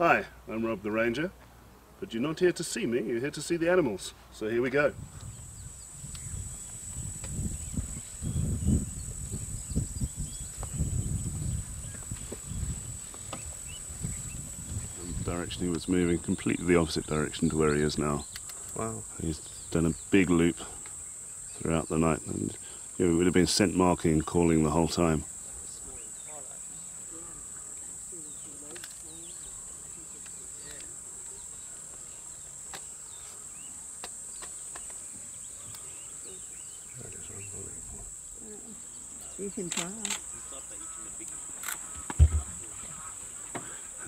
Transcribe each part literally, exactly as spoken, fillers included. Hi, I'm Rob the Ranger, but you're not here to see me, you're here to see the animals. So here we go. The direction he was moving, completely the opposite direction to where he is now. Wow. He's done a big loop throughout the night, and it would have been scent marking and calling the whole time. You can try.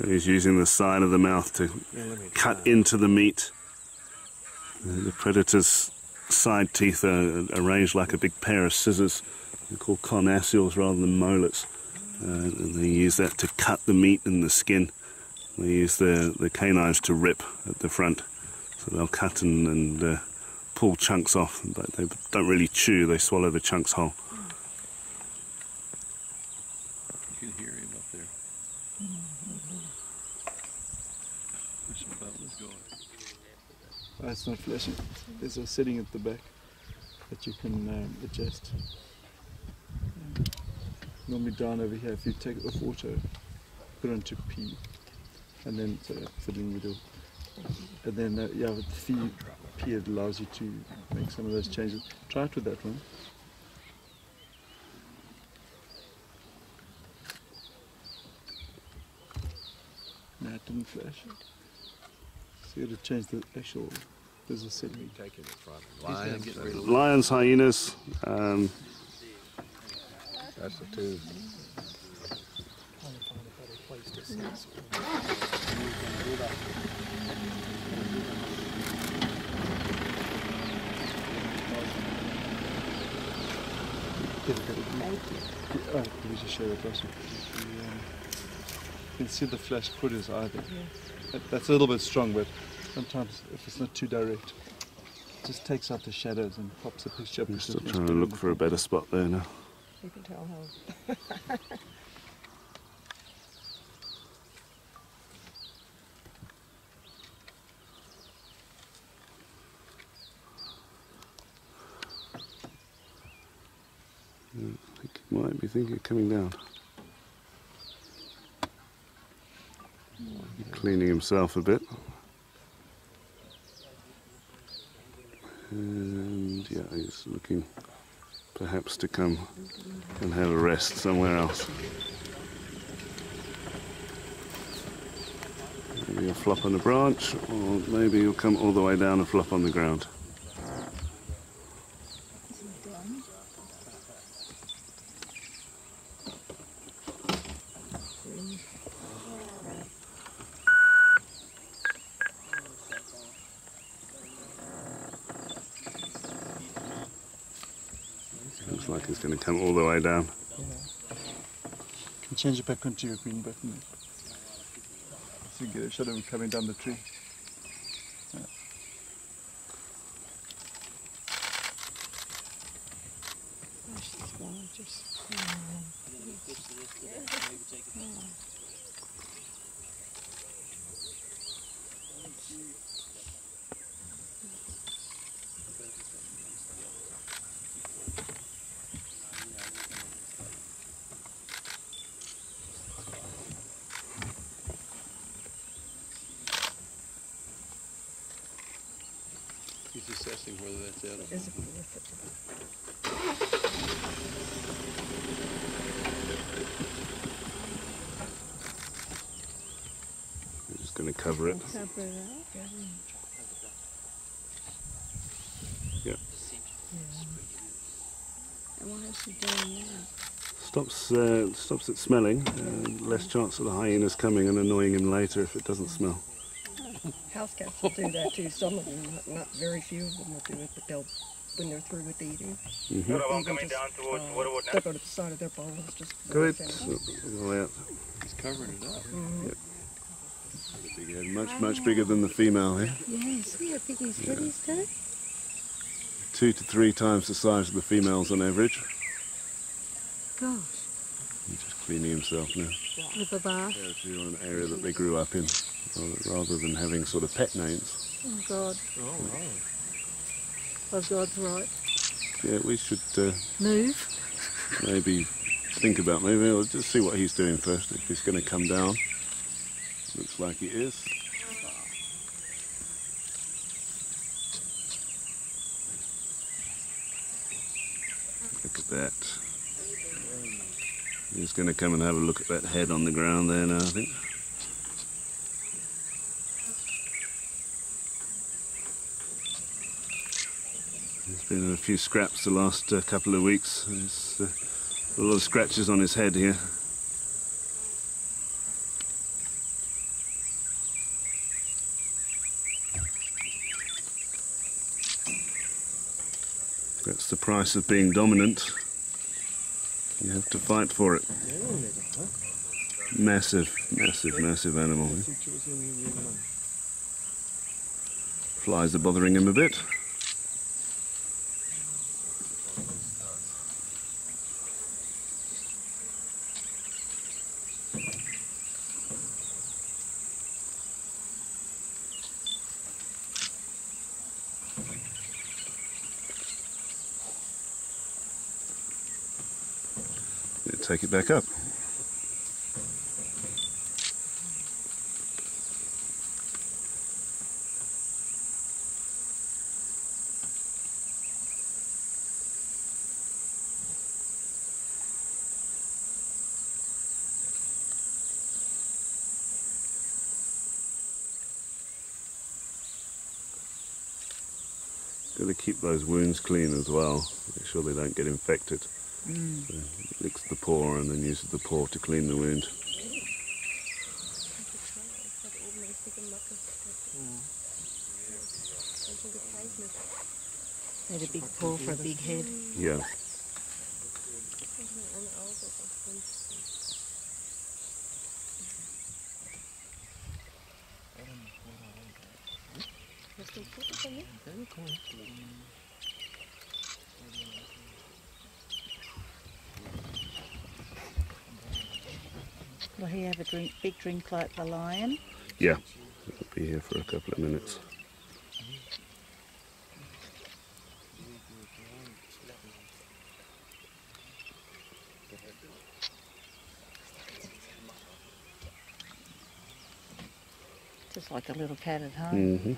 He's using the side of the mouth to yeah, cut into the meat. The predator's side teeth are arranged like a big pair of scissors. They're called carnassials rather than molars. Uh, and they use that to cut the meat and the skin. They use the, the canines to rip at the front. So they'll cut and, and uh, pull chunks off. They don't really chew, they swallow the chunks whole. You can hear him up there. That's what that was going. That's not flashing. There's a setting at the back that you can um, adjust. Um, normally down over here, if you take it off auto, put it onto P, and then so fiddling with it. And then uh, yeah, with the P, P it allows you to make some of those changes. Try it with that one. No, it didn't flash. So you got to change the actual. There's a setting. Lions, lions, hyenas. Um, That's the two. Oh, let me just show that last one. You can see the flash critters either. Yeah. That, that's a little bit strong, but sometimes if it's not too direct, it just takes out the shadows and pops the picture up. I'm still trying to look for a better spot there now. You can tell how. Yeah, I think it might be thinking of coming down. Cleaning himself a bit, and yeah, he's looking perhaps to come and have a rest somewhere else. Maybe he'll flop on a branch, or maybe he'll come all the way down and flop on the ground. Looks like it's going to come all the way down. Yeah. You can change it back onto your green button. So you can get a shot of him coming down the tree. Yeah. He's assessing whether that's out or not. We're just going to cover it. Cover it up. Yeah. Yeah. And what is she doing now? Stops, uh, stops it smelling. Uh, less chance of the hyenas coming and annoying him later if it doesn't smell. House cats will do that too. Some of them, not, not very few of them will do it, but they'll, when they're through with eating, mm-hmm. they'll, they'll, coming just, down towards, uh, waterwood now. They'll go to the side of their bowl. It's just good. He's covering it up. Mm-hmm. Yep. Big much, much bigger than the female here. Yeah, you see how big these kitties do? Two to three times the size of the females on average. Gosh. He's just cleaning himself now. With a bath. An area that they grew up in. rather than having sort of pet names. Oh God. Oh, right. Oh God's right. Yeah, we should... Uh, Move? Maybe think about moving, or just see what he's doing first, if he's going to come down. Looks like he is. Look at that. He's going to come and have a look at that head on the ground there now, I think. There's been a few scraps the last uh, couple of weeks. There's uh, a lot of scratches on his head here. That's the price of being dominant. You have to fight for it. Massive, massive, massive animal. Eh? Flies are bothering him a bit. Take it back up. Got to keep those wounds clean as well, make sure they don't get infected. Mm. So licks the paw and then uses the paw to clean the wound. They had a big paw for a big head. Yeah. Will he have a drink, big drink like the lion? Yeah, he'll be here for a couple of minutes. Just like a little cat at home. Mm-hmm.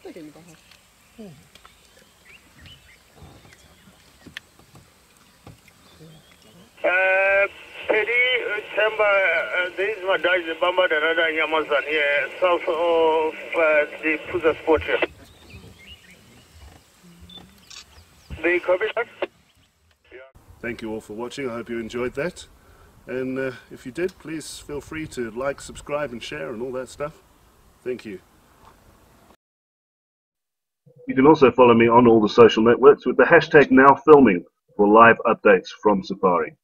There is a Bamba and another Yamazan here, south of uh, the Puza spot here. The coffee shop? Yeah. Thank you all for watching. I hope you enjoyed that. And uh, if you did, please feel free to like, subscribe and share and all that stuff. Thank you. You can also follow me on all the social networks with the hashtag NowFilming for live updates from Safari.